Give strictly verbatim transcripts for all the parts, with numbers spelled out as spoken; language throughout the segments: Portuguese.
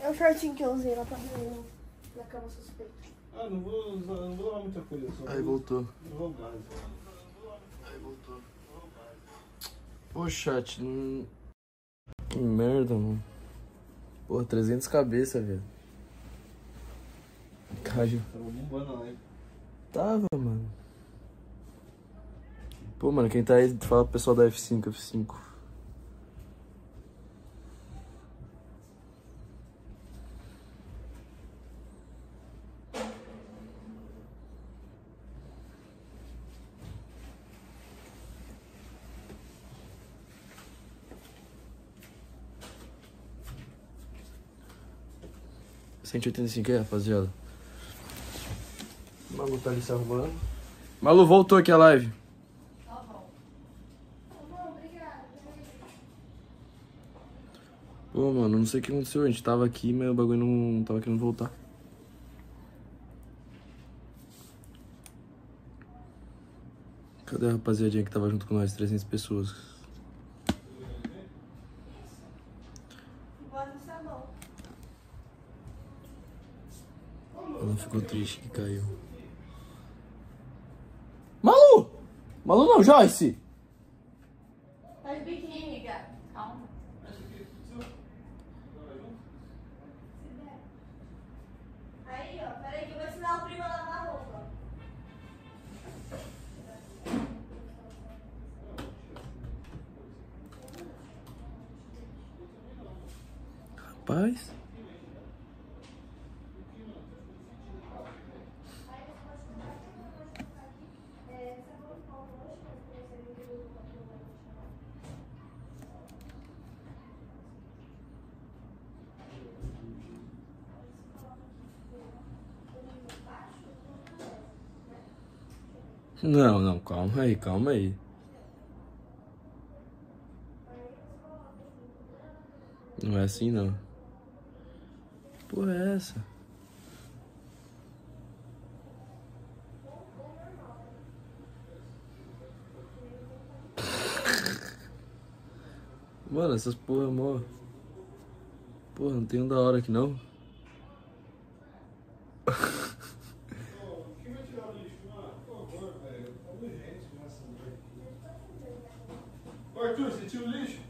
É o shortinho que eu usei lá pra mim, na cama suspeita. Ah, não vou usar, não vou lavar muita coisa. Só aí voltou. Não vou mais. Aí voltou. Ô, chat, não... que merda, mano. Porra, trezentas cabeças, velho. Caiu. Tava bombando a live. Tava, mano. Pô, mano, quem tá aí, fala pro pessoal da F cinco, F cinco. cento e oitenta e cinco é, rapaziada. Malu tá ali se arrumando. Malu, voltou aqui a live. Tá bom. Tá bom, obrigada. Pô, mano, não sei o que aconteceu. A gente tava aqui, mas o bagulho não tava querendo voltar. Cadê a rapaziadinha que tava junto com nós? trezentas pessoas. Ela ficou triste que caiu. Malu! Malu não, Joyce! Tá de biquíni, cara. Calma. Aí, ó. Peraí que eu vou ensinar o primo a lavar a roupa. Rapaz... Não, não, calma aí, calma aí. Não é assim, não. Que porra é essa? Mano, essas porra, amor. Porra, não tem um da hora aqui, não.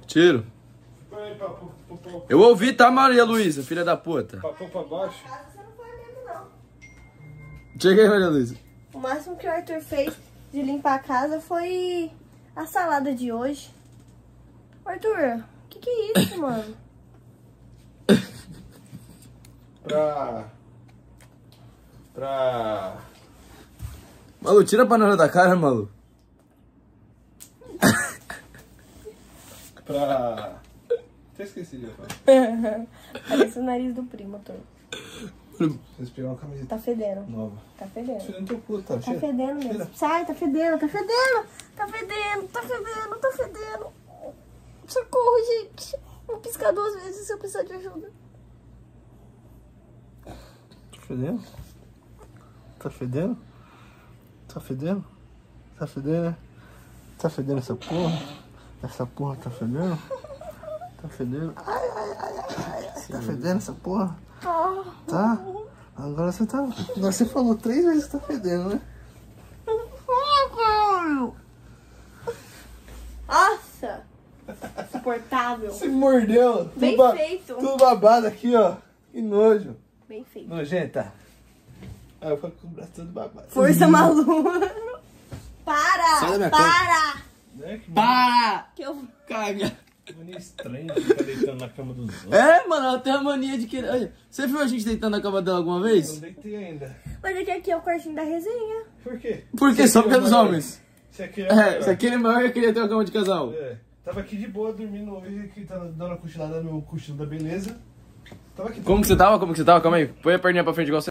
Tiro. Eu ouvi, tá, Maria Luísa, filha da puta? Papão pra baixo. Você não foi mesmo, não. Chega aí, Maria Luísa. O máximo que o Arthur fez de limpar a casa foi a salada de hoje. Arthur, o que, que é isso, mano? Pra... Pra... Malu, tira a banana da cara, Malu. Pra... Até esqueci de falar. Parece o nariz do primo, torto. Vocês pegaram uma camiseta. Tá fedendo. Nova. Tá fedendo. Tá fedendo teu cu, tá? Tá cheira. Fedendo mesmo. Cheira. Sai, tá fedendo, tá fedendo. Tá fedendo, tá fedendo, tá fedendo. Socorro, gente. Vou piscar duas vezes se eu precisar de ajuda. Tá fedendo? Tá fedendo? Tá fedendo? Tá fedendo, né? Tá fedendo essa porra? Essa porra tá fedendo? Tá fedendo? Ai, ai, ai, ai, ai. Tá fedendo essa porra? Tá. Tá? Agora você tá... Agora você falou três vezes que tá fedendo, né? Nossa! Insuportável. Se mordeu. Bem tudo feito. Tudo babado aqui, ó. Que nojo. Bem feito. Nojenta. Aí eu falo com o braço todo babado. Força, Malu. Para! Sai da minha para! Cama. É, que pá! Que eu caga! Mania estranha de ficar deitando na cama dos outros. É, mano, ela tem a mania de querer. Olha, você viu a gente deitando na cama dela alguma vez? Eu não deitei ainda. Mas é que aqui é o quartinho da resenha. Por quê? Porque só porque é dos homens. Se aquele é maior, eu queria ter uma cama de casal. É. Tava aqui de boa dormindo hoje, que tava dando uma cochilada no cochilo da beleza. Tava aqui. Como que você tava? Como que você tava? Calma aí. Põe a perninha pra frente igual você.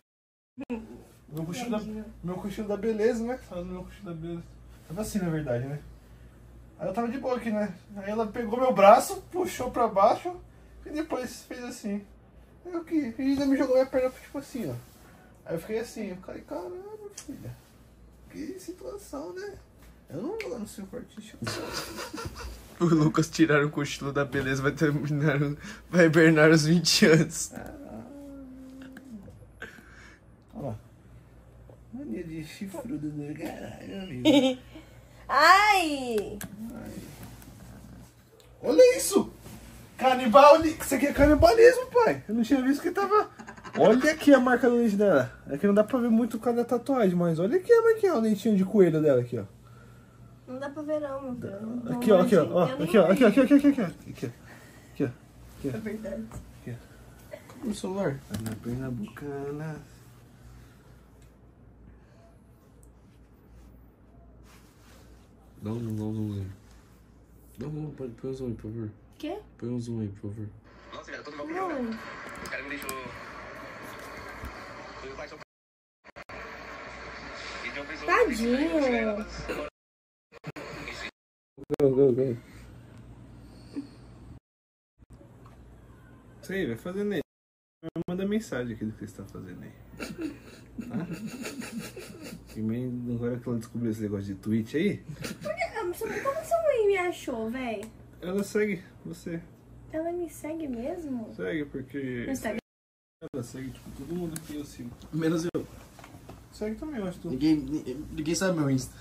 Meu cochilo da, meu cochilo da beleza, né? Tava no meu cochilo da beleza. Tava assim, na verdade, né? Aí eu tava de boa aqui, né? Aí ela pegou meu braço, puxou pra baixo e depois fez assim. Aí eu que e ainda me jogou minha perna tipo assim, ó. Aí eu fiquei assim, eu falei, caralho, filha. Que situação, né? Eu não vou lá no seu quartinho. O Lucas tiraram o cochilo da beleza, vai terminar, vai hibernar os vinte anos. Ah. Meio de chifrudo do caralho, amigo. Ai! Ai! Olha isso! Canibal... Isso aqui é canibalismo, pai. Eu não tinha visto que tava... Olha aqui a marca do dente dela. Aqui não dá pra ver muito por causa da tatuagem, mas olha aqui, olha aqui, ó, o dentinho de coelho dela aqui, ó. Não dá pra ver não, meu filho. Aqui, ó, aqui, ó. Aqui, ó, aqui, ó, aqui, ó, aqui, ó. Aqui, ó. Aqui, ó. É verdade. Aqui, ó. O celular. Na perna bucana. Dá um zoom, dá um zoom aí. Dá um zoom, põe um zoom aí, por favor. Quê? Põe um zoom aí, por favor. Nossa, já tô no bagulho. O cara me deixou... Tadinho. Go, go, go. Isso aí, vai fazendo aí. Manda mensagem aqui do que você está fazendo aí. Tá? E mesmo agora que ela descobriu esse negócio de Twitch aí. Porque, como sua mãe me achou, velho? Ela segue você. Ela me segue mesmo? Segue, porque. Me segue. Ela segue, tipo, todo mundo que eu sigo. Menos eu. Segue também, eu acho. Tudo. Ninguém, ninguém sabe meu Insta.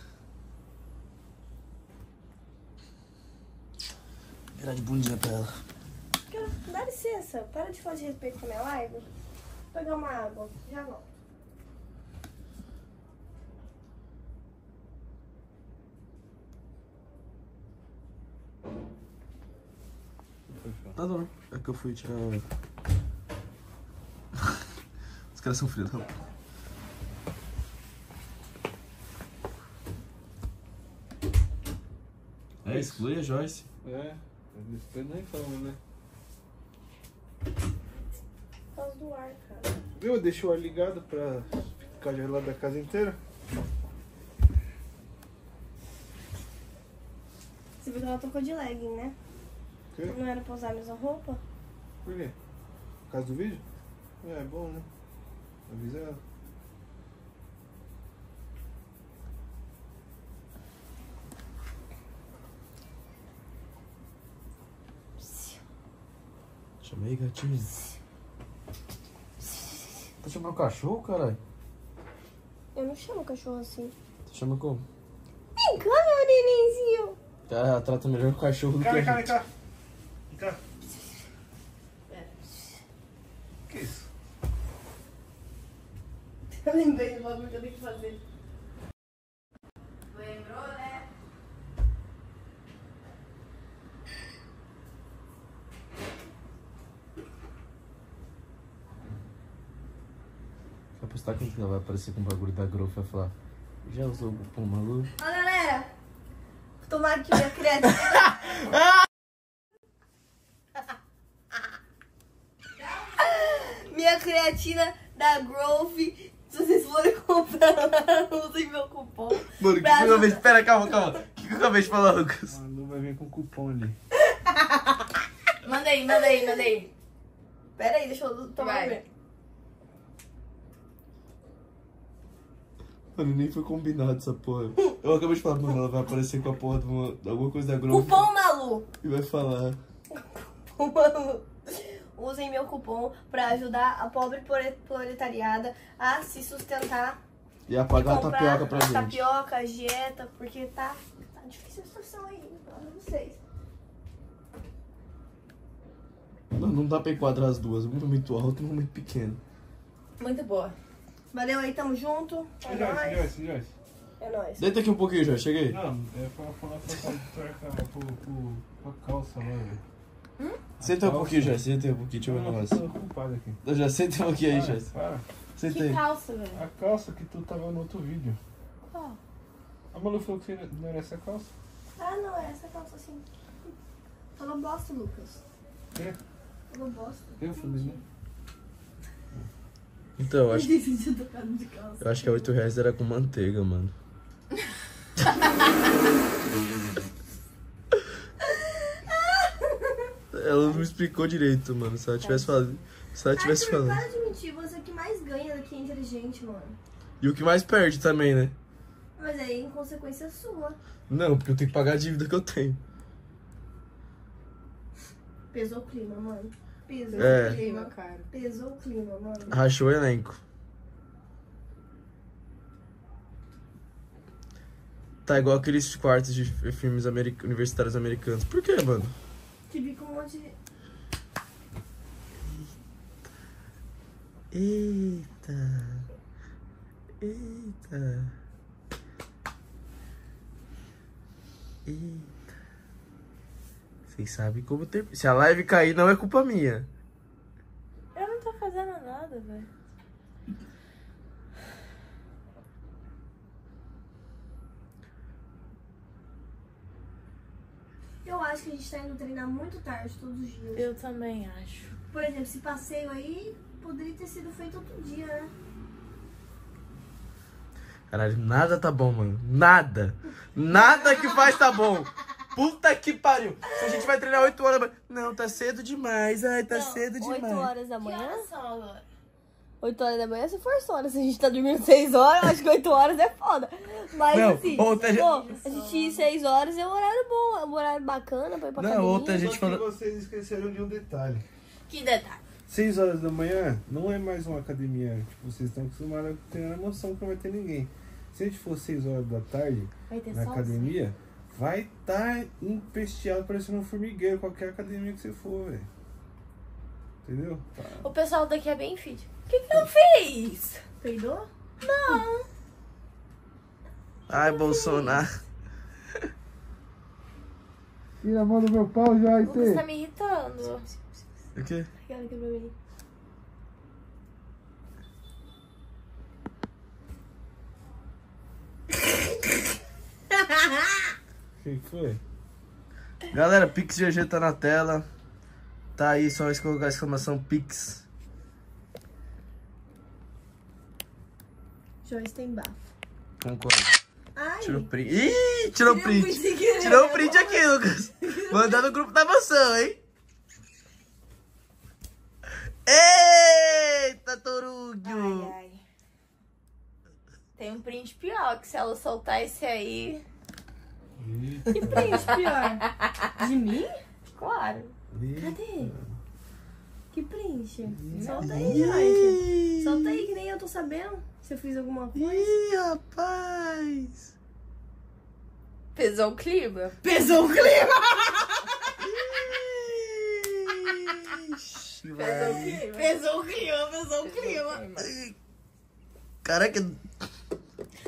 Era de bundinha pra ela. Dá licença, para de falar de respeito com a minha live. Vou pegar uma água, já volto. Tá bom, é que eu fui tirar... Os caras são frios, rapaz. É, exclui a Joyce. É. Depois nem fala, né? Por causa do ar, cara. Eu deixei o ar ligado pra ficar gelado da casa inteira. Você viu que ela tocou de legging, né? O quê? Não era pra usar a mesma roupa? Por quê? Por causa do vídeo? É, é bom, né? Avisa ela. Chamei gatinho. Tá chamando o cachorro, caralho? Eu não chamo o cachorro assim. Você chama como? Vem cá, meu nenenzinho. Ela trata melhor o cachorro do que a gente. Vem cá, vem cá. Que isso? Eu lembrei do bagulho que eu tenho que fazer. Lembrou, né? Postar que ela vai aparecer com o bagulho da Grof e vai falar: já usou o cupom Malú? Ó, galera, vou tomar aqui minha criatura. Minha creatina da Grof. Se vocês forem comprar, usem meu cupom. Mano, o que eu acabei de... Pera, calma, calma. O que eu acabei de falar, Lucas? Malú vai vir com o cupom ali. Manda aí, manda aí, manda aí. Pera aí, deixa eu tomar. Mano, nem foi combinado essa porra. Eu acabei de falar, mano, ela vai aparecer com a porra de uma, alguma coisa da Grof. Cupom Malú! E vai falar. Cupom Malú. Usem meu cupom pra ajudar a pobre proletariada a se sustentar. E a pagar a tapioca pra gente. Tapioca, a dieta, porque tá, tá difícil a situação aí, não sei. Não, não dá pra enquadrar as duas. Uma muito alta e uma muito pequena. Muito boa. Valeu aí, tamo junto. É, é nóis. Joyce, Joyce. É nóis. Deita aqui um pouquinho, Joyce. Chega aí. Não, é pra falar pra calça lá, velho. Hum? Senta um pouquinho, Joyce. Senta um pouquinho, deixa eu ver o negócio. Eu tô ocupado aqui. Eu já senta um pouquinho aí, Joyce. Para. Senta que aí. Calça, velho? A calça que tu tava no outro vídeo. Qual? Oh. A Malú falou que não era essa calça? Ah, não, é essa calça assim. Falou bosta, Lucas. É? Falou bosta. Eu falei, né? Então, eu acho que... Eu acho que a oito reais era com manteiga, mano. Ela não me explicou direito, mano. Se ela tivesse falado... Se ela tivesse falado... Para de mentir, você é o que mais ganha daqui é inteligente, mano. E o que mais perde também, né? Mas aí, em consequência sua. Não, porque eu tenho que pagar a dívida que eu tenho. Pesou o clima, mano. Pesou é. o clima, cara. Pesou o clima, mano. Rachou o elenco. Tá igual aqueles quartos de filmes americ- universitários americanos. Por quê, mano? Que bico um monte de... Eita. Eita. Eita. Vocês sabem como ter... Se a live cair, não é culpa minha. Eu não tô fazendo nada, velho. Eu acho que a gente tá indo treinar muito tarde todos os dias. Eu também acho. Por exemplo, esse passeio aí poderia ter sido feito outro dia, né? Caralho, nada tá bom, mano. Nada. Nada que faz tá bom. Puta que pariu. Se a gente vai treinar oito horas da manhã. Não, tá cedo demais. Ai, tá não, cedo demais. oito horas da manhã? Que horas são agora? oito horas da manhã você forçou, né? Se a gente tá dormindo seis horas, acho que oito horas é foda. Mas não, assim, outra bom, gente... a gente ir seis horas é um horário bom, é um horário bacana pra ir pra academia. Não, outra gente falou... Só que vocês esqueceram de um detalhe. Que detalhe? seis horas da manhã não é mais uma academia. Tipo, vocês estão acostumados a ter a noção que não vai ter ninguém. Se a gente for seis horas da tarde na academia... Assim. Vai estar tá empesteado parecendo um formigueiro, qualquer academia que você for, velho. Entendeu? Tá. O pessoal daqui é bem fit. O que que eu fiz? Peidou? Não. Ai, eu Bolsonaro. Fiz. Tira a mão do meu pau, Joyce. Você tá me irritando. O quê? Obrigada, que eu que foi? Galera, Pix G G tá na tela. Tá aí, só colocar a exclamação Pix. Joyce tem bafo. Concordo. Ai. Tirou print. Ih, tirou print. Tirou print aqui, Lucas. Mandando no grupo da maçã, hein? Eita, Torugio. Ai, ai. Tem um print pior, que se ela soltar esse aí... Que print pior? De mim? Claro. Cadê? Que print? Solta aí, Joyce. Solta aí, que nem eu tô sabendo se eu fiz alguma coisa. Ih, rapaz. Pesou o clima? Pesou o clima! Pesou o clima? Pesou o clima, pesou o clima. Caraca...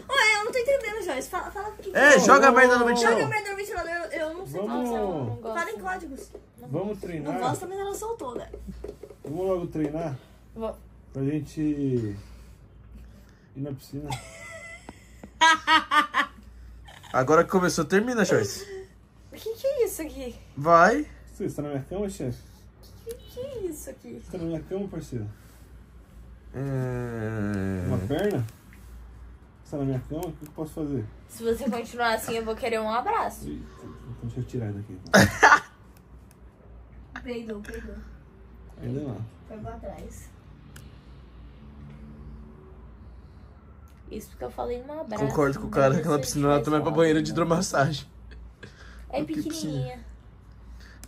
Ué, eu não tô entendendo, Joyce. Fala, fala aqui. É, oh, joga a merda no ventilador. Joga a merda no ventilador, eu, eu não sei vamos... como você fala em códigos. Não, vamos treinar. Não gosto, mas ela soltou, né? Vamos logo treinar? Vou. Pra gente ir na piscina. Agora que começou, termina, Joyce. O que que é isso aqui? Vai. Você tá na minha cama, chefe? O que que é isso aqui? Você tá na minha cama, parceiro? É... Uma perna? Está na minha cama, o que eu posso fazer? Se você continuar assim, eu vou querer um abraço. Deixa eu tirar daqui. Peidou, peidou. Ainda não. Pegou atrás. Isso porque eu falei um abraço. Concordo com o cara que na piscina ela também é pra banheiro de hidromassagem. É pequenininha.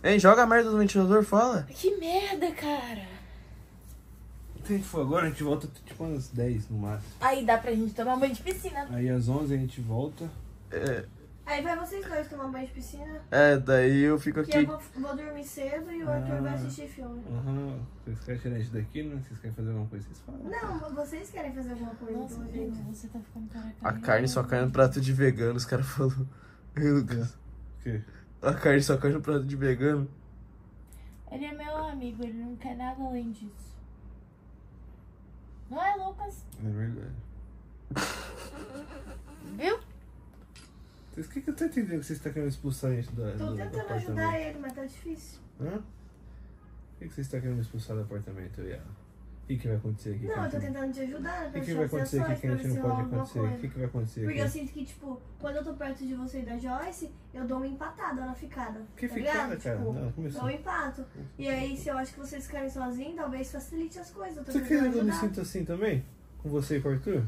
Hein, joga a merda no ventilador, fala. Que merda, cara. Se a gente for agora, a gente volta tipo às dez no máximo. Aí dá pra gente tomar banho de piscina. Aí às onze a gente volta. É. Aí vai vocês dois tomar banho de piscina. É, daí eu fico aqui. Que eu vou, vou dormir cedo e o ah, Arthur vai assistir filme. Aham. Uhum. Vocês querem tirar isso daqui, né? Vocês querem fazer alguma coisa, vocês falam. Não, vocês querem fazer alguma coisa. Nossa, então, gente, você tá ficando cara a carne. A carne só cai no prato de vegano, os caras falaram. Ei, Lucas. O quê? A carne só cai no prato de vegano. Ele é meu amigo, ele não quer nada além disso. Não é, Lucas? É verdade. Viu? O que que eu tô entendendo que você está querendo expulsar a gente da... Tô do, tentando do ajudar ele, mas tá difícil. Hã? O que que você está querendo expulsar do apartamento, Yara? O que que vai acontecer aqui? Não, eu tô tentando te ajudar. O que que vai acontecer aqui que a gente não pode acontecer? O que que vai acontecer aqui? Porque eu sinto que, tipo, quando eu tô perto de você e da Joyce, eu dou uma empatada na ficada. Que tá ficada, ligado? Cara? Tipo, não, começou. Eu empato. E aí, se eu acho que vocês ficarem sozinhos, talvez facilite as coisas. Eu tô você quer que eu me sinto assim também? Com você e com o Arthur?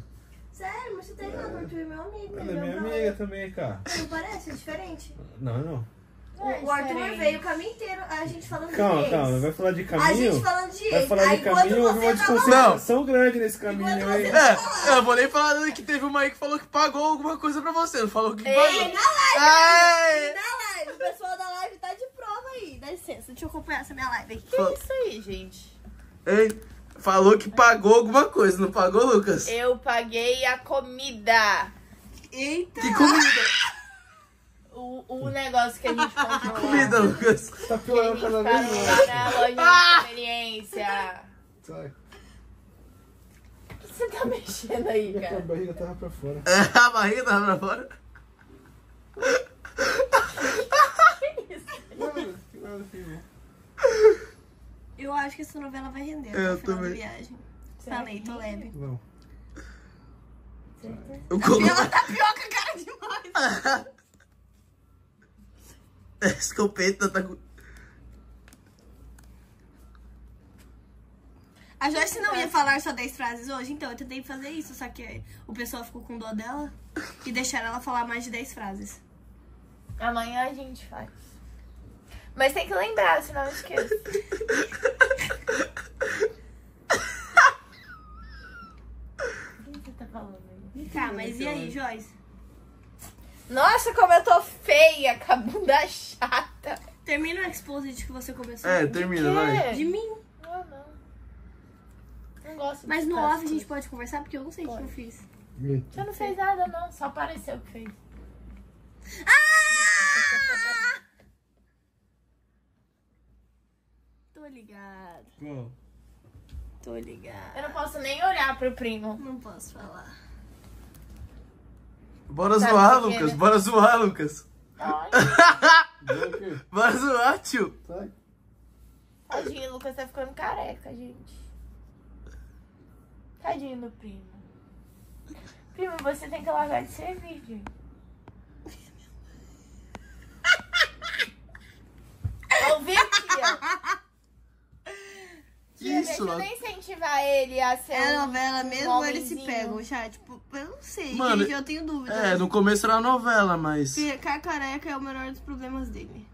Sério, mas você tá errado. O Arthur é meu amigo. Ela é minha amiga também, cara. Não parece? É diferente? Não, não. O, o Arthur veio o caminho inteiro, a gente falando calma, de calma, calma, vai falar de caminho? A gente falando de vai falar aí, de caminho, houve uma desconsideração grande nesse caminho aí. É, eu vou nem falar que teve uma aí que falou que pagou alguma coisa pra você, não falou que pagou. Ei, na live, ai. Na live, o pessoal da live tá de prova aí, dá licença, deixa eu acompanhar essa minha live aqui. Que é isso aí, gente? Ei, falou que pagou alguma coisa, não pagou, Lucas? Eu paguei a comida. Eita! Que comida? O, o negócio que a gente comprou. Que comida, Lucas? Tá piorando cada vez mais. Na loja de experiência. Sai. O que você tá mexendo aí, cara? A barriga tava pra fora. É, a barriga tava pra fora? Que isso? Mano, que nada, filho. Eu acho que essa novela vai render no final da viagem. Falei, tô leve. Não. Eu coloquei. Ela tá pior com a cara demais. Escopeta tá com... A Joyce não ia falar só dez frases hoje, então eu tentei fazer isso, só que o pessoal ficou com dó dela e deixaram ela falar mais de dez frases. Amanhã a gente faz. Mas tem que lembrar, senão eu esqueço. Quem você tá falando aí? Tá, mas e aí, Joyce? Nossa, como eu tô feia, cabunda chata. Termina o exposit que você começou. É, termina, vai. De mim. Não, não. Não gosto. Mas no off a gente pode conversar, porque eu não sei o que eu fiz. Você não fez nada, não. Só apareceu o que fez. Ah! Tô ligada. Não. Tô ligada. Eu não posso nem olhar pro primo. Não posso falar. Bora sabe zoar, Lucas. Ele... Bora zoar, Lucas. Bora zoar, tio. Sai. Tadinho, o Lucas tá ficando careca, gente. Tadinho do primo. Primo, você tem que largar de ser vídeo. Ouvi, tia? Tia, isso, deixa eu nem incentivar ele a ser é um novela mesmo ou eles se pegam, já, tipo, eu não sei, mano, gente, eu tenho dúvida. É, no começo era novela, mas... Ficar careca é o menor dos problemas dele.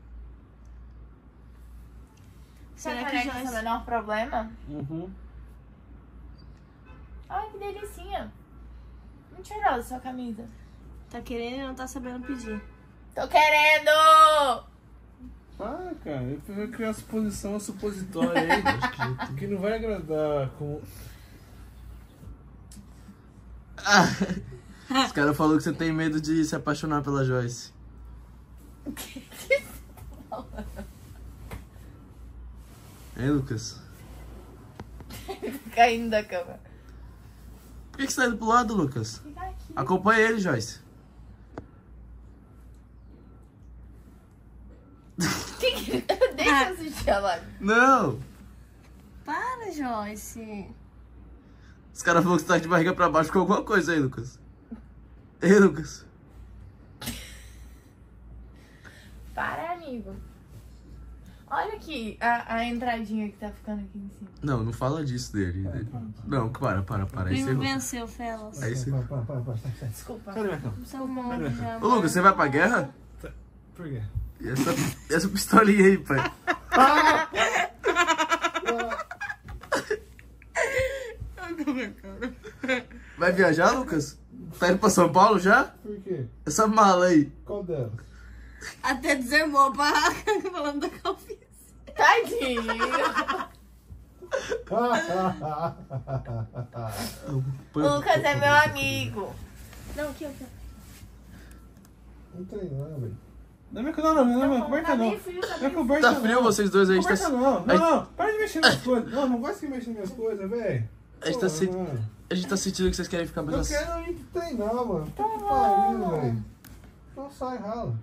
Será que já é o menor problema? Uhum. Ai, que delicinha. Muito cheirosa sua camisa. Tá querendo e não tá sabendo pedir. Tô querendo! Ah, cara, eu prefiro criar uma suposição, uma supositória aí, acho que, que não vai agradar como... Ah, os caras falaram que você tem medo de se apaixonar pela Joyce. O que que você tá falando? Hein, Lucas? Caindo da cama. Por que que você tá indo pro lado, Lucas? Fica aqui. Acompanha ele, Joyce. Deixa eu assistir a live. Não! Para, Joyce. Os caras falaram que você tá de barriga pra baixo com alguma coisa aí, Lucas. Ei, Lucas. Para, amigo. Olha aqui a, a entradinha que tá ficando aqui em cima. Não, não fala disso dele. Para, para, para. Não, para, para, para. O primo venceu, Felas. Aí você... Para, para, para, para, para. Desculpa. Ô, Lucas, você vai pra guerra? Por quê? E essa, essa pistolinha aí, pai. Vai viajar, Lucas? Tá indo pra São Paulo já? Por quê? Essa mala aí. Qual delas? Até desarmou a barraca falando da calvície. Tadinho. Lucas é meu amigo. Não, aqui, aqui. Não tem nada, velho. Não me conta, não, não, não, não, coberta não. Não é coberta não. Tá frio vocês dois aí, a gente tá... Não, não, não, para de mexer nas coisas. Não, não gosto de mexer nas coisas, velho. A gente tá sentindo... A gente tá sentindo que vocês querem ficar mais... Eu quero ir treinar, mano. Tá parindo, velho. Não sai, rala.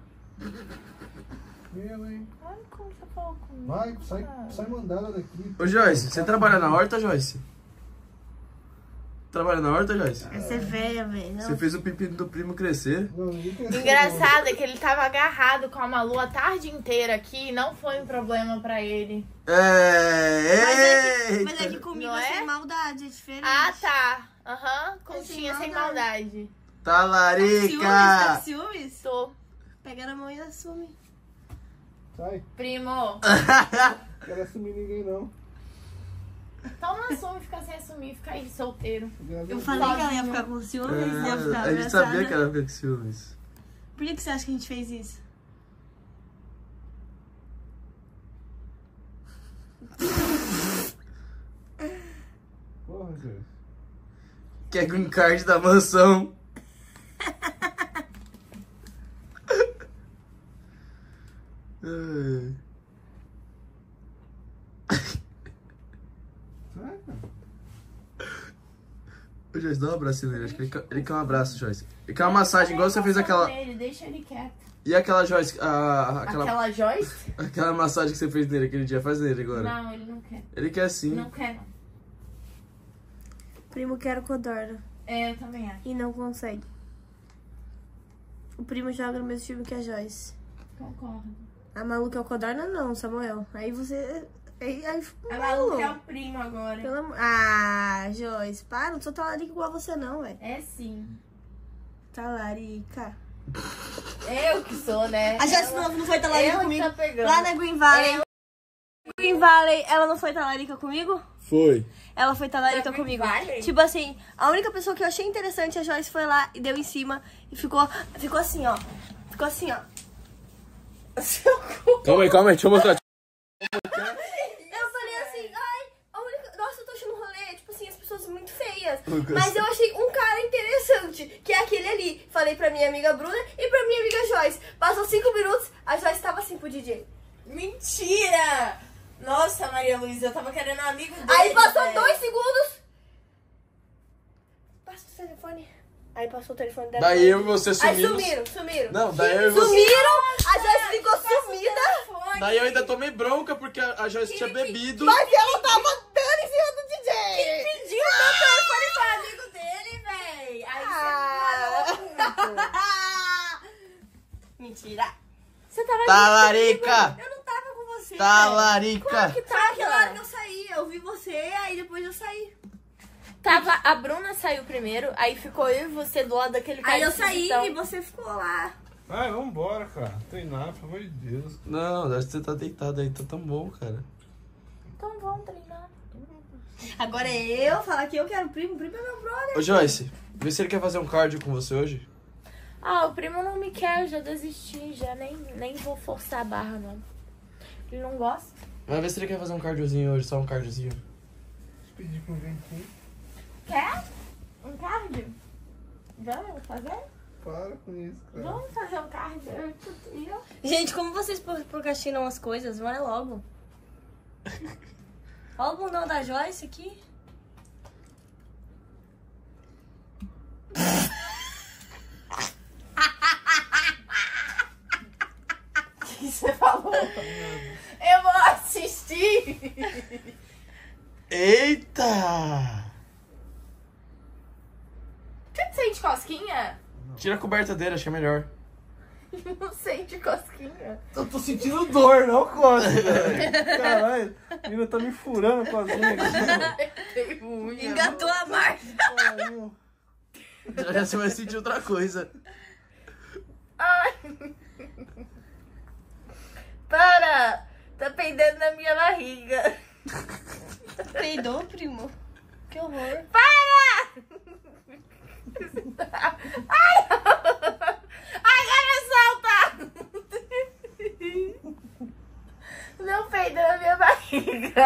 Meu, hein. Ai, como você falou comigo. Vai, sai, sai mandada daqui. Ô, Joyce, você trabalha na horta, Joyce? Trabalha na horta, Joyce? Essa é velha, velho. Você fez o pepino do primo crescer. Engraçado é que ele tava agarrado com a Malú a tarde inteira aqui e não foi um problema pra ele. É, mas é que comigo é sem maldade, é diferente. Ah, tá. Aham, continha sem maldade. Tá, larica. Tá com ciúmes? Tô. Pega na mão e assume. Sai. Primo. Não quero assumir ninguém, não. Então não assume, fica sem assumir, fica aí solteiro. Eu falei que ela ia ficar com ciúmes, é, ia ficar. A gente sabia que ela ia ficar com ciúmes. Por que você acha que a gente fez isso? Porra, Deus. Que é green card da mansão. Ô Joyce, dá um abraço nele, acho que ele quer, ele quer um abraço, Joyce. Ele quer uma massagem, igual você fez aquela... Nele, deixa ele quieto. E aquela Joyce... A, aquela... aquela Joyce? Aquela massagem que você fez nele aquele dia, faz nele agora. Não, ele não quer. Ele quer sim. Não quer, não. Primo quer o Codorna. É, eu também acho. E não consegue. O primo joga no mesmo time que a Joyce. Concordo. A Malú quer o Codorna? Não, Samuel. Aí você... Aí, aí, a Malú é o primo agora. Pelo... Ah, Joyce, para, não sou talarica igual a você não, velho. É sim. Talarica. Eu que sou, né? A Joyce ela... não foi talarica eu comigo? Tá lá na Green Valley. Eu... Green Valley, ela não foi talarica comigo? Foi. Ela foi talarica comigo. Valley? Tipo assim, a única pessoa que eu achei interessante, a Joyce foi lá e deu em cima. E ficou, ficou assim, ó. Ficou assim, ó. Calma aí, calma aí, deixa eu mostrar. Muito feias, mas eu achei um cara interessante, que é aquele ali. Falei pra minha amiga Bruna e pra minha amiga Joyce. Passou cinco minutos, a Joyce tava assim pro D J. Mentira! Nossa, Maria Luísa, eu tava querendo um amigo dele. Aí passou né? dois segundos. Passa o telefone. Aí passou o telefone dela. Daí eu e você sumiram. Aí sumiram, sumiram. Não, daí eu e você... Sumiram, a Joyce ficou sumida. Daí eu ainda tomei bronca porque a Joyce tinha bebido. Mas ela tava dando em cima do D J. Pediu o meu telefone pra amigo dele, véi. Aí ah. você falou muito. Mentira. Você tava talarica. Eu não tava com você. Talarica. Claro que tava. Que hora que eu saí, eu vi você, aí depois eu saí. Tava, a Bruna saiu primeiro, aí ficou eu e você do lado daquele cara. Aí eu saí e você ficou lá. Vai, vambora, cara. Treinar, pelo amor de Deus. Não, acho que você tá deitado aí, tá tão bom, cara. Tão bom treinar. Agora eu falar que eu quero primo, o primo é meu brother. Ô Joyce, vê se ele quer fazer um cardio com você hoje. Ah, o primo não me quer, eu já desisti, já nem, nem vou forçar a barra, não. Ele não gosta. Vai ver se ele quer fazer um cardiozinho hoje, só um cardiozinho. Deixa eu pedir pra alguém aqui. Quer? Um cardio? Vamos fazer? Para com isso, cara. Vamos fazer um cardio? Eu, eu... Gente, como vocês procrastinam as coisas, vai logo. Olha o bundão da Joyce aqui. O que você falou? Eu vou assistir. Eita! Você sente cosquinha? Tira a coberta dele, acho que é melhor. Não sente cosquinha. Eu tô sentindo dor, não cosquinha. Caralho, a menina tá me furando com as unhas. Engatou a marcha. Já você vai sentir outra coisa. Ai. Para! Tá peidando na minha barriga. Peidou, primo? Que horror. Para! Ai! Agora solta! Não peidou na minha barriga!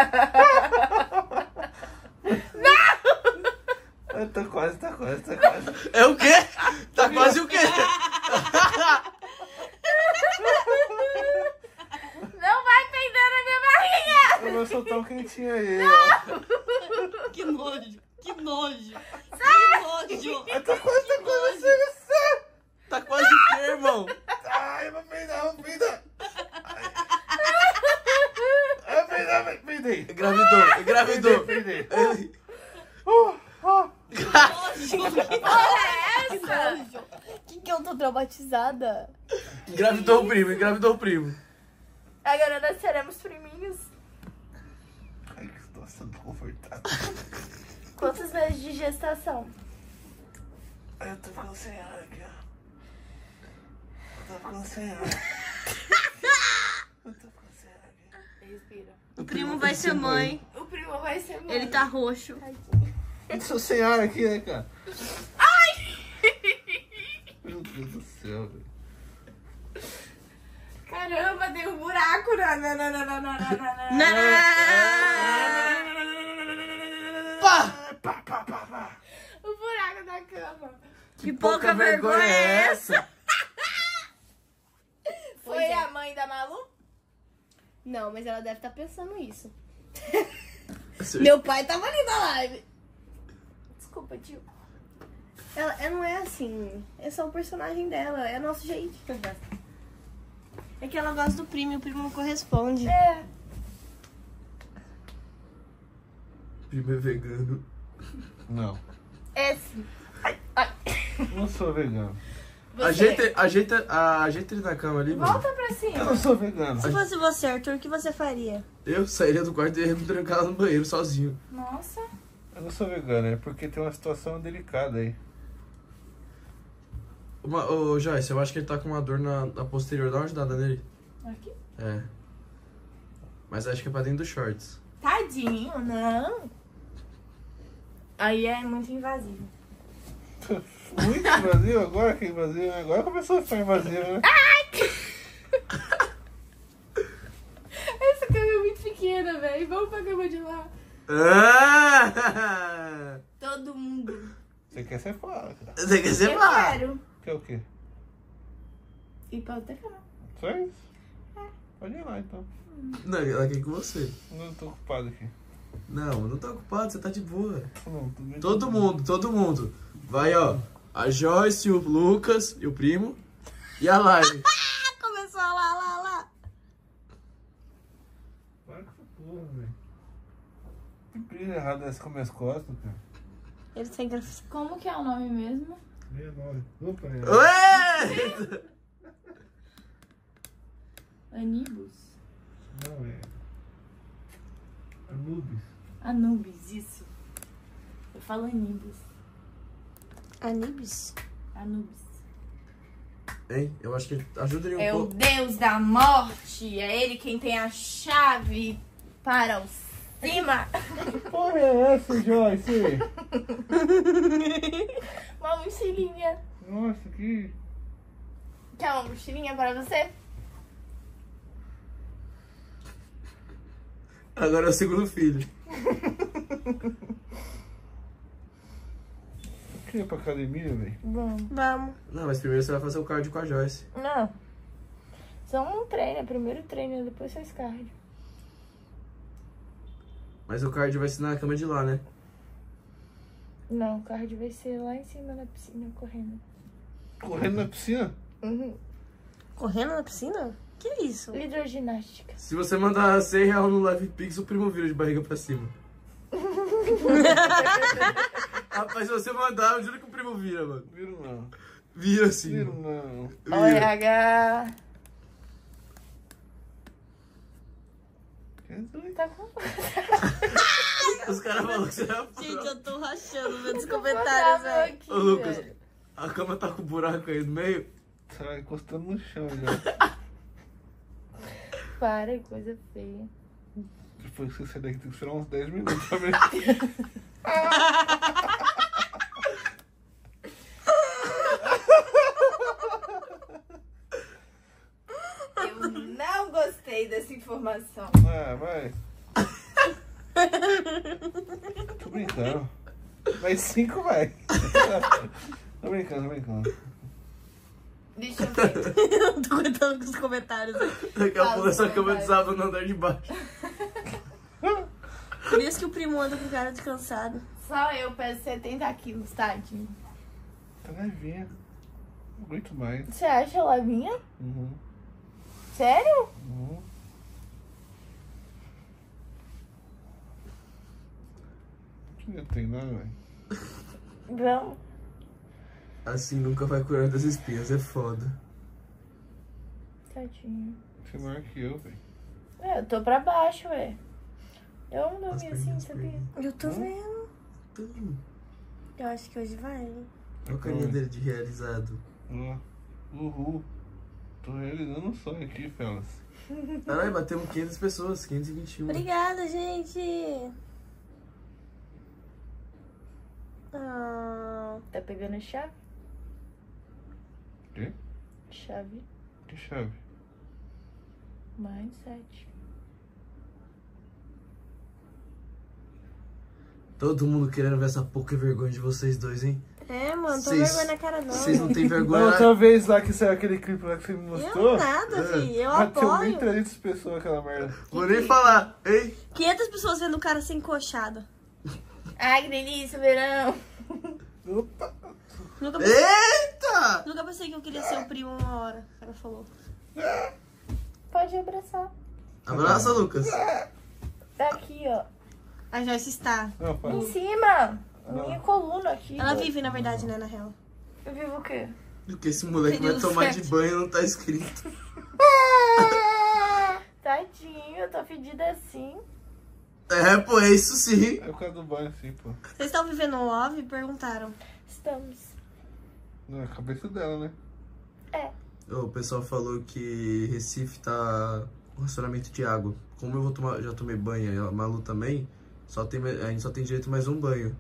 Não! Eu tô quase, tá quase, tá quase. É o quê? Tá quase o quê? Não vai peidar na minha barriga! Eu não sou tão quentinha aí. Não. Que nojo, que nojo! Sai. Que nojo! Eu tô quase, tá quase, chega. Tá quase o quê, irmão? Ai, eu vou peidar, eu vou peidar. Eu peidar, eu peidei. Engravidou, engravidou. Peidei. Uh, uh. Que porra é essa? Que que eu tô traumatizada? Engravidou o primo, engravidou o primo. Agora nós seremos priminhos. Ai, que situação confortável. Quantos meses de gestação? Eu tô ficando sem ar aqui, ó. Eu tô ficando sem ar. Eu tô Respira. O primo vai ser mãe. mãe. O primo vai ser mãe. Ele tá roxo. Essa senhora aqui, né, cara? Ai! Meu Deus do céu, velho. Caramba, deu um buraco. Na, na, na, na, na, na, na, na. Pá! Pá, pá, pá, pá. O buraco da cama. Que, que pouca, pouca vergonha, vergonha é essa? Foi é. a mãe da Malu? Não, mas ela deve estar pensando isso. Meu pai tava ali na live. Desculpa, tio. Ela, ela não é assim. É só o personagem dela. É nosso jeito. É que ela gosta do primo e o primo não corresponde. É. O primo é vegano. Não. Esse. Ai, ai. Não sou vegano. Ajeita, ajeita, ajeita ele na cama ali. Volta mano. pra cima. Eu não sou vegano. Se fosse você, Arthur, o que você faria? Eu sairia do quarto e ia me trancar lá no banheiro sozinho. Nossa. Eu não sou vegano, é porque tem uma situação delicada aí. Uma, ô, Joyce, eu acho que ele tá com uma dor na, na posterior. Dá uma ajudada nele. Aqui? É. Mas acho que é pra dentro dos shorts. Tadinho, não. Aí é muito invasivo. Muito invasivo agora, que invasivo, né? Agora começou a ficar invasivo, né? Ai! Essa cama é muito pequena, velho. Vamos pra cama de lá. Ah! Todo mundo. Você quer ser fora, cara. Você quer ser fora? Eu quero. Quer o quê? Ir pra outra cama. Só isso? É. Pode ir lá, então. Não, ela quer ir com você. Não, eu tô ocupado aqui. Não, não tá ocupado, você tá de boa. Não, todo mundo, todo mundo. Vai, ó. A Joyce, o Lucas e o primo. E a live. Começou a lá, lá, lá. Para que porra, velho. Que brilho errado essa com minhas costas, cara. Ele tem que... Como que é o nome mesmo? sessenta e nove. Opa, é. Anibus. Não, é. Anubis. Anubis, isso. Eu falo Anibus. Anubis? Anubis. Hein? Eu acho que ele ajuda ele um é pouco. É o deus da morte. É ele quem tem a chave para o cima. Que porra é essa, Joyce? Uma mochilinha. Nossa, que... Quer uma mochilinha para você? Agora é o segundo filho. Eu queria ir pra academia, velho. Vamos. Vamos. Não, mas primeiro você vai fazer o cardio com a Joyce. Não. Só um treino. Primeiro treino, depois faz cardio. Mas o cardio vai ser na cama de lá, né? Não, o cardio vai ser lá em cima na piscina, correndo. Correndo na piscina? Uhum. Correndo na piscina? Que isso? Hidroginástica. Se você mandar cem reais no Live Pix, o primo vira de barriga pra cima. Rapaz, se você mandar, eu juro que o primo vira, mano. Vira não. Vira sim. Vira não. Olha, H. Tá com Os caras falaram que você era foda. Gente, eu tô rachando meus comentários aqui. Ô, Lucas, velho. A cama tá com um buraco aí no meio? Tá encostando no chão já. Para, coisa feia. Depois que você sair daqui, tem que tirar uns dez minutos pra ver. Eu não gostei dessa informação. Ah, vai. Tô brincando. Vai cinco, vai. Tô brincando, tô brincando. Deixa eu ver. Eu não tô aguentando com os comentários aqui. Daqui a pouco essa cama desaba no andar de baixo. Por isso que o primo anda com o cara descansado. Só eu peso setenta quilos, tadinho. Tá levinha. Muito mais. Você acha levinha? Uhum. Sério? Uhum. Não tem nada, velho. Vamos. Assim nunca vai curar das espinhas, é foda. Tadinho. Você é maior que eu, velho. É, eu tô pra baixo, velho. Eu não dormi assim, sabia? Eu tô vendo. Hum. Eu acho que hoje vai. Olha o carinho dele de realizado. Uhul. Tô realizando um sonho aqui, Felas. Caralho, batemos quinhentas pessoas, quinhentas e vinte e um. Obrigada, gente! Ah, tá pegando a chave? Que? Chave. Que chave? Mais sete. Todo mundo querendo ver essa pouca vergonha de vocês dois, hein? É, mano, tô vergonha na cara não. Vocês não tem vergonha. Da outra vez lá que saiu aquele clipe lá que você me mostrou. Eu nada, filho. Eu apoio. Bateu mil e trezentas pessoas aquela merda. Vou nem falar, hein? quinhentas pessoas vendo o cara ser encoxado. Ai, que delícia, verão. Opa. Nunca pensei... Eita! Nunca pensei que eu queria ser o primo uma hora. Ela falou. Pode abraçar. Abraça, Lucas. Tá aqui, ó. A Joyce está. Opa. Em cima. Minha coluna aqui. Ela vive, na verdade, né, na real. Eu vivo o quê? Do que esse moleque vai tomar de banho não tá escrito. Tadinho, eu tô fedida assim. É, pô, é isso sim. É por causa do banho, sim, pô. Vocês estão vivendo um love? Perguntaram. Estamos. Não, é a cabeça dela, né? É. O pessoal falou que Recife tá com racionamento de água. Como eu vou tomar, já tomei banho, a Malu também, só tem, a gente só tem direito a mais um banho.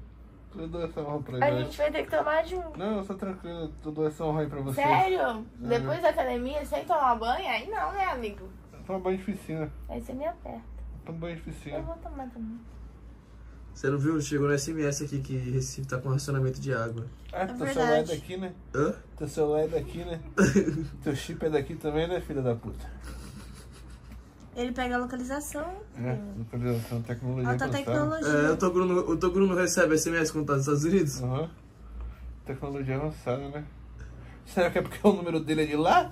Eu dou essa honra pra a gente. A gente vai ter que tomar de um. Não, eu sou tranquilo, eu dou essa honra aí pra vocês. Sério? É. Depois da academia, sem tomar banho? Aí não, né, amigo? Toma banho de piscina. Aí você me aperta. Toma banho de piscina. Eu vou tomar também. Você não viu? Chegou no S M S aqui que Recife tá com racionamento de água. Ah, é teu verdade. Celular é daqui, né? Hã? Teu celular é daqui, né? Teu chip é daqui também, né, filha da puta? Ele pega a localização. É, localização, tecnologia. Alta tecnologia. É, o Toguro, o Toguro não recebe S M S quando tá nos Estados Unidos? Aham. Uhum. Tecnologia avançada, né? Será que é porque o número dele é de lá?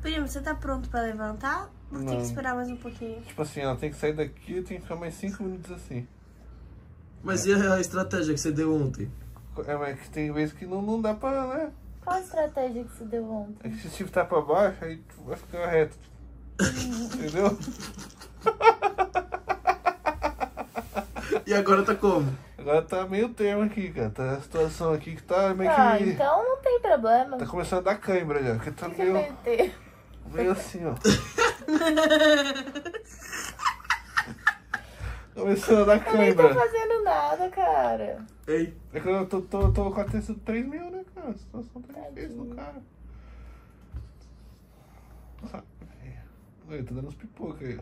Primo, você tá pronto pra levantar? Ou tem que esperar mais um pouquinho? Tipo assim, ela tem que sair daqui e tem que ficar mais cinco minutos assim. Mas é. E a estratégia que você deu ontem? É, mas tem vezes que não, não dá pra, né? Qual a estratégia que você deu ontem? É que se o tipo tá pra baixo, aí tu vai ficar reto. Entendeu? E agora tá como? Agora tá meio termo aqui, cara. Tá a situação aqui que tá meio ah, que... Ah, então não tem problema. Tá começando a dar câimbra já, porque tá que meio... Que meio assim, ó. Começando a dar câimbra. Eu não tô fazendo nada, cara. Ei. É que eu tô, tô, tô com a atenção de três mil, né? A situação tá difícil do cara. Nossa, eu tô dando uns pipocos aí.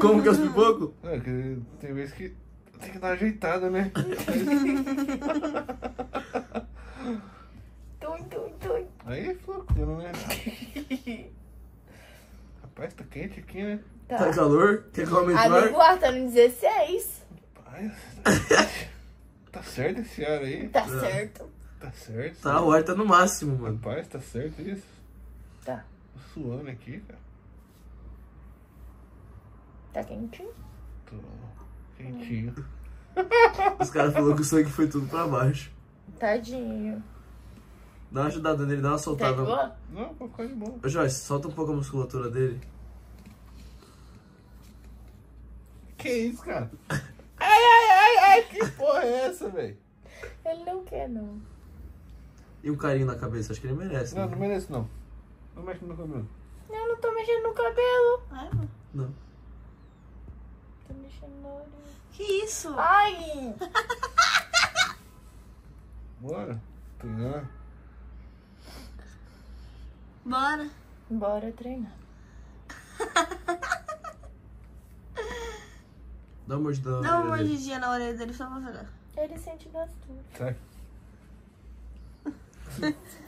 Como que é os pipocos? É, que tem vezes que tem que dar ajeitada, né? Tui, tui, tui. Aí é flocando, né? Rapaz, tá quente aqui, né? Tá, tá calor? Quer comentar? Amigo, tá no dezesseis. Rapaz, tá certo esse ar aí? Tá é. certo. Tá certo. Tá, né? O ar tá no máximo, mano. Rapaz, tá certo isso? Tá. Tô suando aqui, cara. Tá quentinho? Tô quentinho. Os caras falaram que o sangue foi tudo pra baixo. Tadinho. Dá uma ajudada nele, dá uma soltada. Tá de boa? Não, ficou de boa. Ô, Joyce, solta um pouco a musculatura dele. Que isso, cara? Ai, ai, ai, ai, que porra é essa, velho? Ele não quer, não. E o carinho na cabeça? Acho que ele merece. Não, né? Não merece, não. Não mexe no meu cabelo. Eu não tô mexendo no cabelo. Ah, não. Não. Tô mexendo no olho. Que isso? Ai! Bora. Treinar. Bora. Bora treinar. Dá uma mordidinha na orelha dele. Dá uma mordidinha na orelha dele só pra falar. Ele sente gastura. Sai.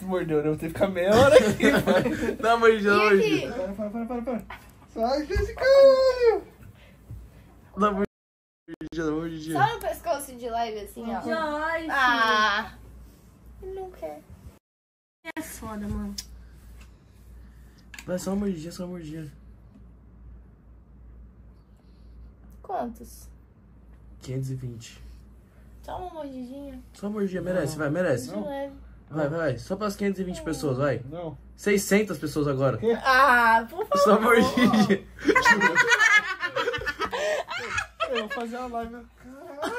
Mordeu, né? Vou ter que ficar meia hora aqui, mano. Dá uma mordida, dá uma mordida. Para, para, para, para, para. Sai desse caralho. Dá uma mordidinha, dá uma mordidinha. Só no pescoço de live assim, ó. Joyce. Ah. Ele não quer. É foda, mano. Vai, só uma mordidinha, só uma mordidinha. Quantos? quinhentos e vinte. Só uma mordidinha. Só uma mordidinha, merece, vai, merece. Não. Vai, vai, vai. Só para as quinhentas e vinte pessoas, vai. Não. seiscentas pessoas agora. Que? Ah, por favor. Só mordidinha. Eu vou fazer uma live. Caralho.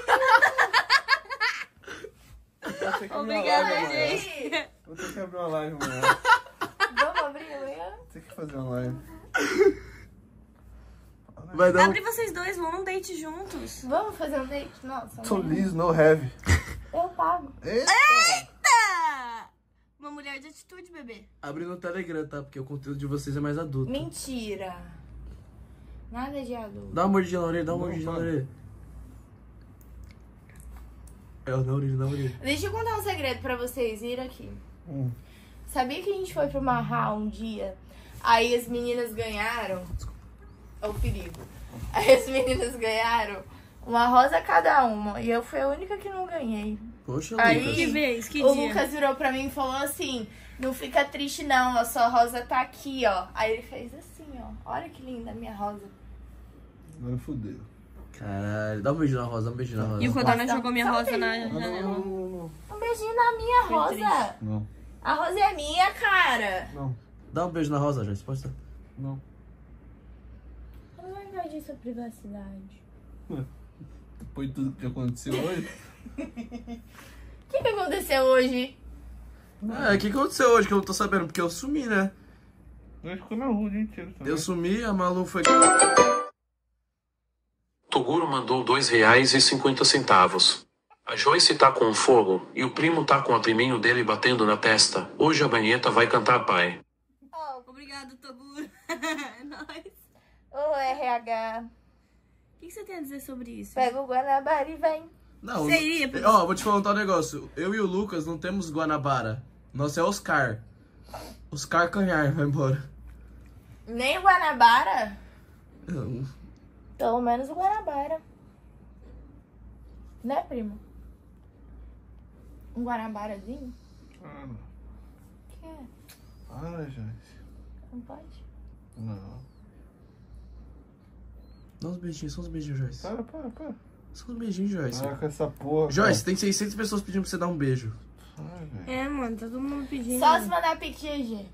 Obrigada, gente. Live. Vou ter que abrir uma live amanhã. Vamos abrir amanhã? Vou ter que fazer uma live. Vai dar um... Abre vocês dois, vão num date juntos. Vamos fazer um date? Nossa. Solis, no heavy. Eu pago. Eita! Eita! Uma mulher de atitude, bebê. Abre no Telegram, tá? Porque o conteúdo de vocês é mais adulto. Mentira. Nada de adulto. Dá uma mordidinha na orelha, dá uma mordidinha na orelha. É, dá uma mordidinha na orelha. Deixa eu contar um segredo pra vocês irem aqui. Hum. Sabia que a gente foi pra Marra um dia? Aí as meninas ganharam... Desculpa. É o perigo. Aí as meninas ganharam uma rosa cada uma. E eu fui a única que não ganhei. Poxa, aí, Lucas. Que vez, que o dia. Lucas virou pra mim e falou assim, não fica triste não, a sua rosa tá aqui, ó. Aí ele fez assim, ó. Olha que linda a minha rosa. Agora fodeu. Caralho. Dá um beijo na rosa, dá um beijo na rosa. E o Codona jogou minha rosa na janela. Um beijinho na minha rosa. Não. A rosa é minha, cara. Não. Dá um beijo na rosa, Joyce. Pode dar. Não. De sua privacidade. Depois de tudo que aconteceu hoje? O que, que aconteceu hoje? Ah, o que aconteceu hoje que eu não tô sabendo? Porque eu sumi, né? Eu ficou na rua o dia inteiro também. Eu sumi, a Malu foi... Toguro mandou dois reais e cinquenta centavos. A Joyce tá com um fogo e o primo tá com o priminho dele batendo na testa. Hoje a banheta vai cantar pai. Oh, obrigado, Toguro. É nóis. Ô, R H. O que, que você tem a dizer sobre isso? Pega o Guanabara e vem. Não, seria... Ó, vou te contar um negócio. Eu e o Lucas não temos Guanabara. Nosso é Oscar. Oscar Canhar vai embora. Nem o Guanabara? Não. Pelo menos o Guanabara. Né, primo? Um Guanabarazinho? Ah, não. O que é? Ah, gente. Não pode? Não. Dá uns beijinhos, só uns beijinhos, Joyce. Para, para, para. Só uns beijinhos, Joyce. Para com essa porra. Joyce, cara. Tem seiscentas pessoas pedindo pra você dar um beijo. Ai, velho. É, mano, todo mundo pedindo. Só se mandar pedir.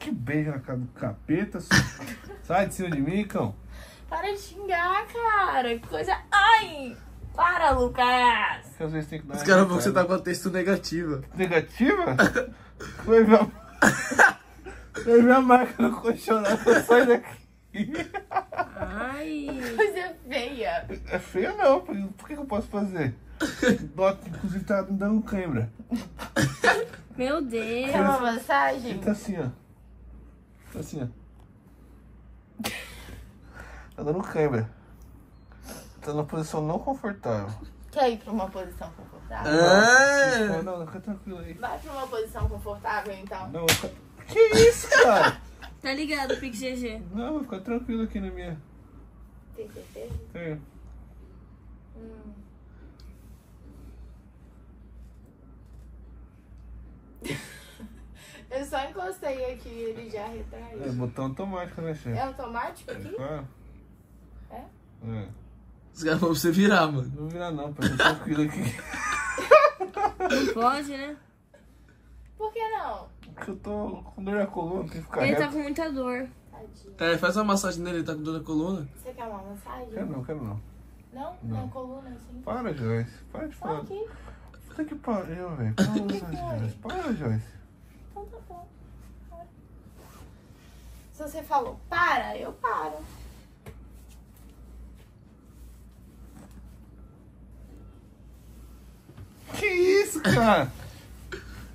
Que beijo na cara do capeta. Sai de cima de mim, cão. Para de xingar, cara. Que coisa... Ai! Para, Lucas. Porque às vezes tem que dar... Os caras vão que você tá com a texto negativa. Negativa? Foi minha... Foi minha marca no colchonado. Sai daqui. Ai. Coisa feia. É feia não, por que eu posso fazer? Bota, inclusive tá me dando cãibra. Meu Deus. É uma massagem? Ele tá assim, ó. Tá assim, ó. Tá dando cãibra. Tá numa posição não confortável. Quer ir pra uma posição confortável? Ah. Não, não, fica tranquilo aí. Vai pra uma posição confortável então. Não, fica... Que isso, cara? Tá ligado, Pix G G? Não, vou ficar tranquilo aqui na minha. Tem certeza? Tem. Hum. Eu só encostei aqui e ele já retraiu. É botão automático, né, chefe? É automático aqui? É? É. é. Os caras vão pra você virar, mano. Não vou virar, não, pra ficar tranquilo aqui. Não pode, né? Por que não? Porque eu tô com dor na coluna, tem que ficar Ele reto. Tá com muita dor. Tadinho. É, faz uma massagem nele, ele tá com dor na coluna. Você quer uma massagem? Quero não, quero não. Não? Não, na coluna assim? Para, Joyce. Para de falar. Puta que pariu, velho. Para, Joyce. Então tá bom. Para. Se você falou para, eu paro. Que isso, cara?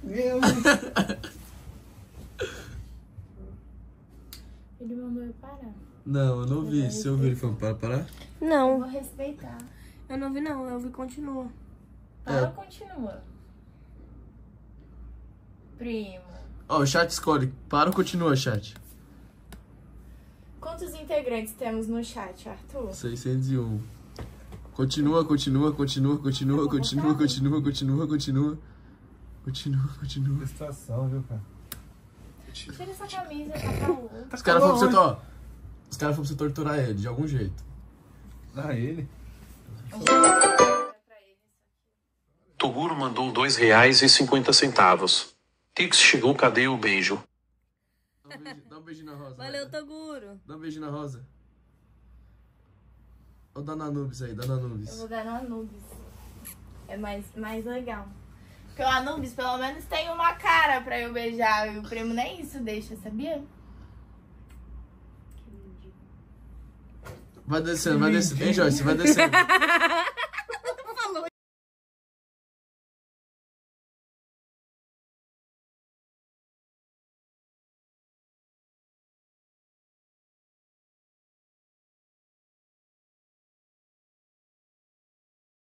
Meu Deus. Ele mandou eu parar. Não, eu não vi. Se eu vi ele falando para parar? Não. Eu vou respeitar. Eu não vi não, eu vi continua. Para é. Continua. Primo. Ó, oh, o chat escolhe. Para ou continua, chat? Quantos integrantes temos no chat, Arthur? seiscentos e um. Continua, continua, continua, continua, continua, continua, continua, continua. Continua, continua. Prestação, viu, cara? Continua. Tira essa camisa, tá calor. Os caras foram pra você, ó. Os caras foram pra você torturar ele, de algum jeito. Ah, ele? Toguro mandou dois reais e cinquenta centavos. Tix chegou, cadê o beijo? Dá um beijinho, dá um beijinho na rosa. Valeu, Toguro. Dá um beijinho na rosa. Ou dá na Nubis aí, dá na Nubis. Eu vou dar na Nubis. É mais, mais legal. Porque o Anubis pelo menos tem uma cara pra eu beijar. E o primo nem isso deixa, sabia? Vai descendo, vai descendo. Hein, Joyce? Vai descendo.